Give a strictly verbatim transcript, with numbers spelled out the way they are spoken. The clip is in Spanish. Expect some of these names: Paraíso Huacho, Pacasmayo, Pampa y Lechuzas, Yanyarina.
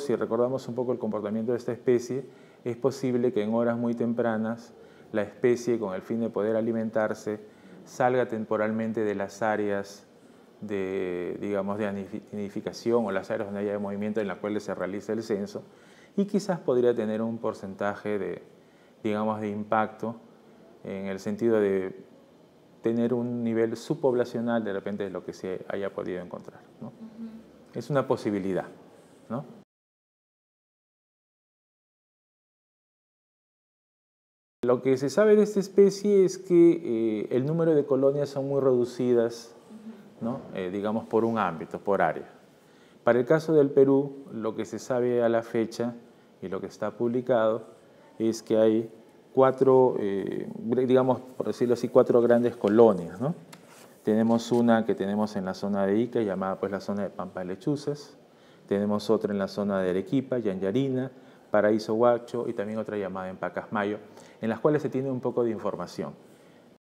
Si recordamos un poco el comportamiento de esta especie, es posible que en horas muy tempranas la especie, con el fin de poder alimentarse, salga temporalmente de las áreas de, digamos, de nidificación o las áreas donde haya movimiento en las cuales se realiza el censo, y quizás podría tener un porcentaje de, digamos, de impacto en el sentido de tener un nivel subpoblacional de repente de lo que se haya podido encontrar, ¿no? Uh-huh. Es una posibilidad, ¿no? Lo que se sabe de esta especie es que eh, el número de colonias son muy reducidas, ¿no? eh, digamos, por un ámbito, por área. Para el caso del Perú, lo que se sabe a la fecha y lo que está publicado es que hay cuatro, eh, digamos, por decirlo así, cuatro grandes colonias, ¿no? Tenemos una que tenemos en la zona de Ica, llamada pues la zona de Pampa y Lechuzas. Tenemos otra en la zona de Arequipa, Yanyarina, Paraíso Huacho, y también otra llamada en Pacasmayo, en las cuales se tiene un poco de información.